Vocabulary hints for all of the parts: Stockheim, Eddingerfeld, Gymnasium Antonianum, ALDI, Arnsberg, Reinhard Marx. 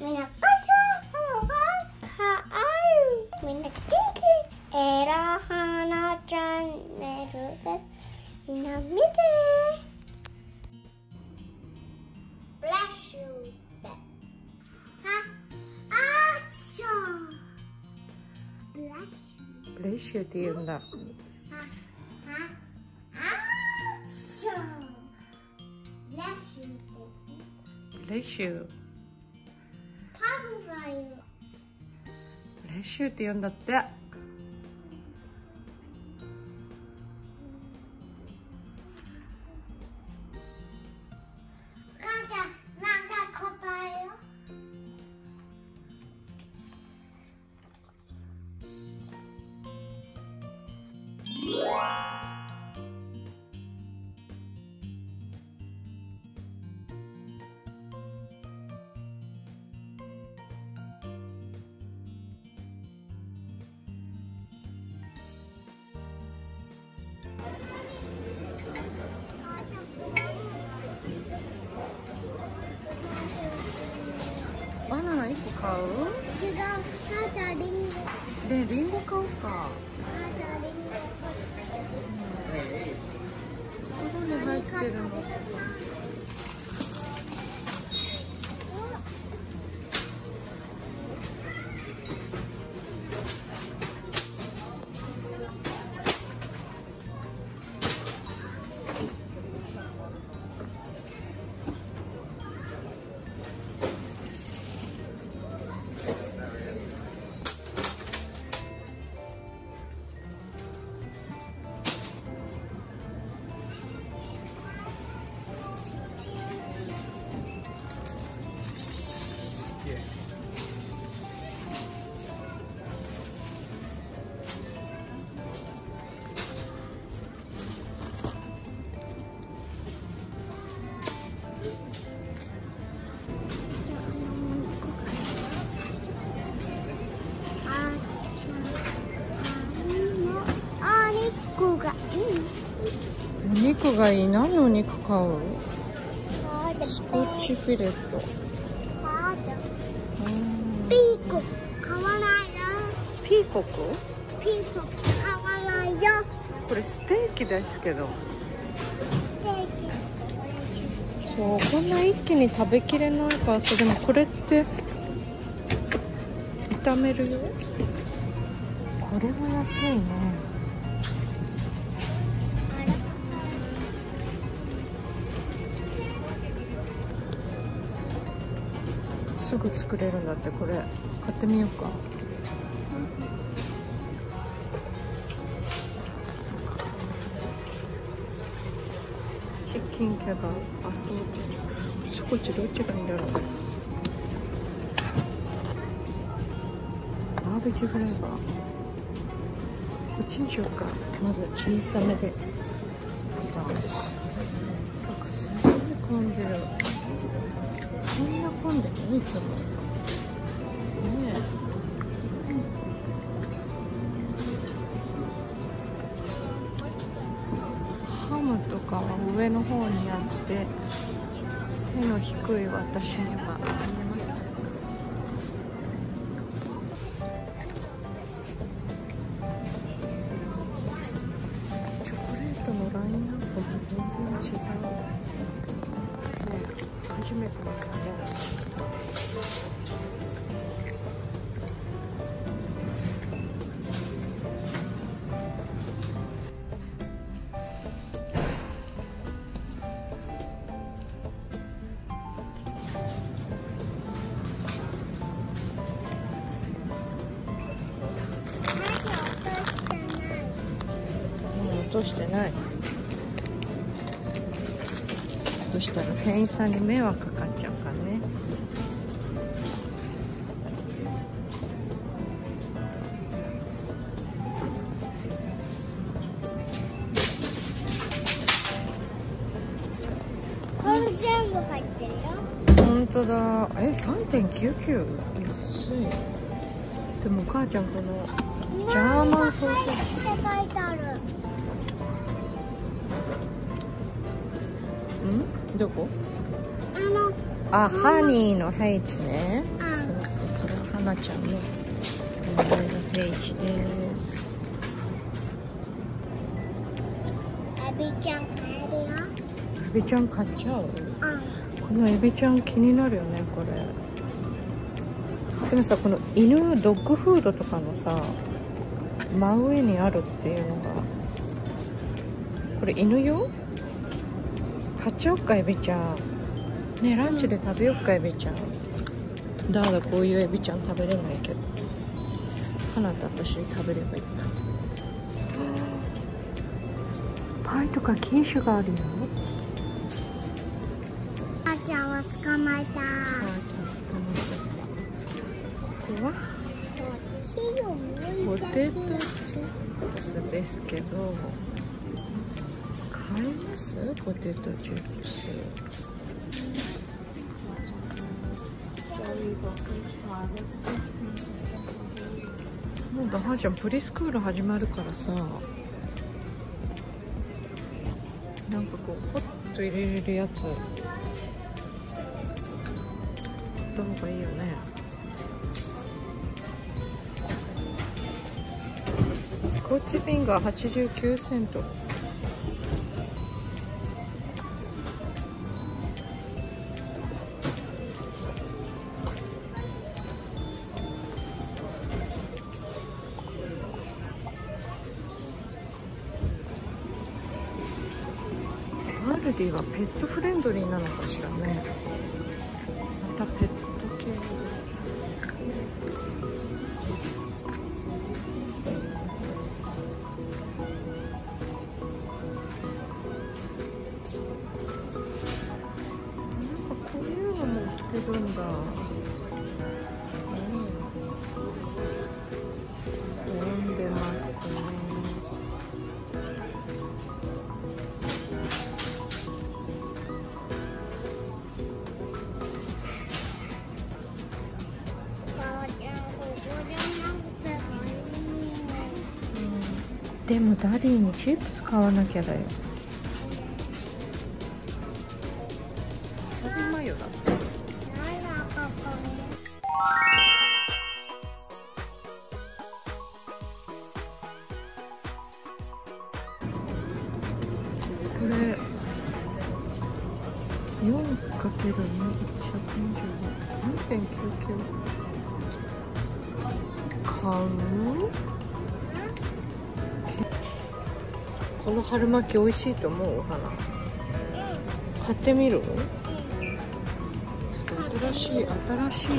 Minä katson, haluan ai. Minä kiki. Erahana channerutet. Minä mitään. Bless you. Ha. Action. Bless. Bless you tienda. Bless you. Bless you って言うんだって。はあ。バナナ1個買う？違う、まだリンゴ。で、リンゴ買うか。まだリンゴ欲しい。袋に入ってるの。お肉がいい。何のお肉買う？スコッチフィレット。ピーコック買わないよ。ピーコック？ピーコック買わないよ。これステーキですけど。ステーキ。そう、こんな一気に食べきれないからさ。でもこれって炒めるよ。これも安いね。すぐ作れるんだって。これ買ってみようか。チキンキャバ、あ、そう。スコッチどっちがいいんだろう。バーベキューフライパー。こっちにしようか。まず小さめで。なんかすごい混んでる。こんな混んでるいつも。ねえ。ハムとかは上の方にあって、背の低い私には見えます。チョコレートのラインナップも全然違う。初めてだったね。落としてない。としたら店員さんに迷惑かかっちゃうからね。これ全部入ってるよ。本当だ。3.99 安い。でも母ちゃんこのジャーマンソーセージ。書いてある。どこ？ハニーのハイチね。how much I love. And then the page isエビちゃん買っちゃう。このエビちゃん気になるよね、これ。でもさ、この犬ドッグフードとかのさ、真上にあるっていうのが、これ犬用？買っちゃおうか、エビちゃん。ね、ランチで食べようか、エビちゃん。だからこういうエビちゃん食べれないけど、花と私食べればいいか。パイとかキッシュがあるよ。あーちゃんは捕まえた。これはポテトチップスですけど、買えます？ポテトチップス。もうだ、はーちゃんプリスクール始まるからさ。なんかこうポッと入れれるやつ買った方がいいよね。スコッチフィンガー89セント。アルディはペットフレンドリーなのかしらね。またペット系。なんかこういうのも売ってるんだ。飲んでますね。でもダディにチップス買わなきゃだよ。これ 4×2、125、2.99 買う。この春巻き美味しいと思う、お花。買ってみる？新しい扉を開けてるよね。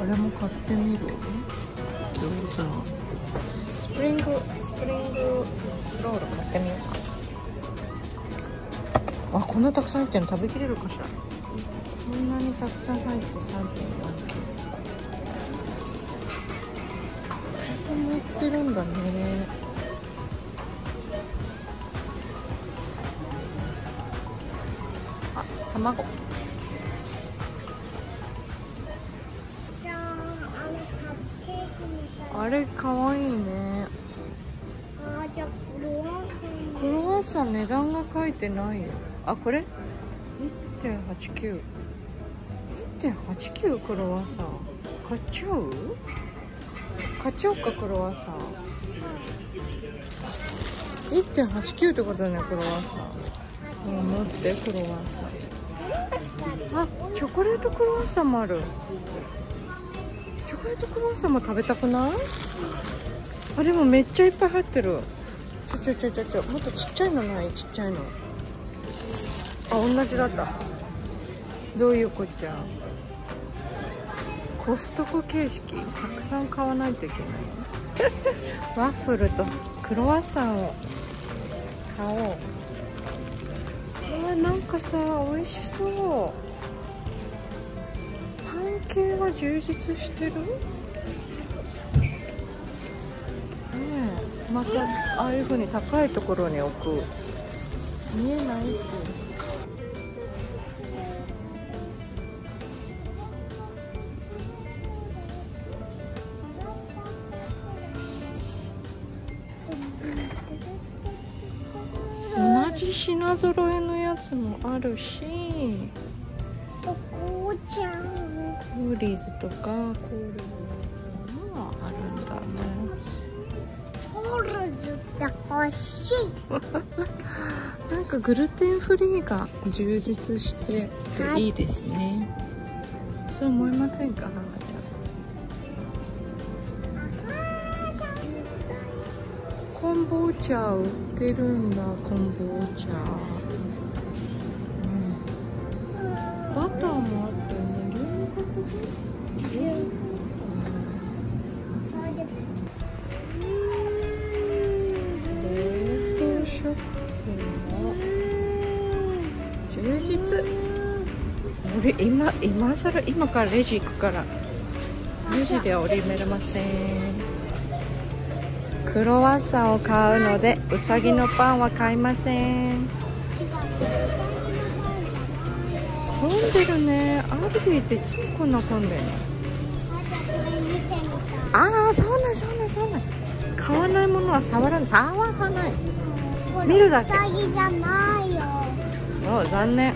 あれも買ってみる？餃子。スプリングロール買ってみようか。あ、こんなたくさん入ってるの食べきれるかしら。こんなにたくさん入って3.4キロ。売ってるんだね。あ、卵。あれ可愛いね。クロワッサン値段が書いてないよ。あ、これ 1.89 1.89 クロワッサン買っちゃう？買っちゃおうか、クロワッサン。1.89 ってことだね、クロワッサン。もう持って、クロワッサン。あ、チョコレートクロワッサンもある。チョコレートクロワッサンも食べたくない？あ、でもめっちゃいっぱい入ってる。ちょ、もっとちっちゃいのない？ちっちゃいの。あ、同じだった。どういうこっちゃ。コストコ形式、たくさん買わないといけない。ワッフルとクロワッサンを買おう。なんかさ、美味しそう。パン系は充実してる？ねえ、またああいう風に高いところに置く。見えないっていう。品揃えのやつもあるし、とこうちゃん。コーリーズとかコールズとかあるんだね。コールズって欲しい。なんかグルテンフリーが充実してていいですね。そう思いませんか？コンボーチャ売ってるんだ、コンボーチャ、うん、バターもあったよね。冷凍食品も充実。俺今更今からレジ行くからレジでは折りめれません。クロワッサンを買うので、うさぎのパンは買いません。混んでるね。アルディって超こんな混んでる。ああ、そうなん。買わないものは触らない。見るだけ。うさぎじゃないよ。そう、残念。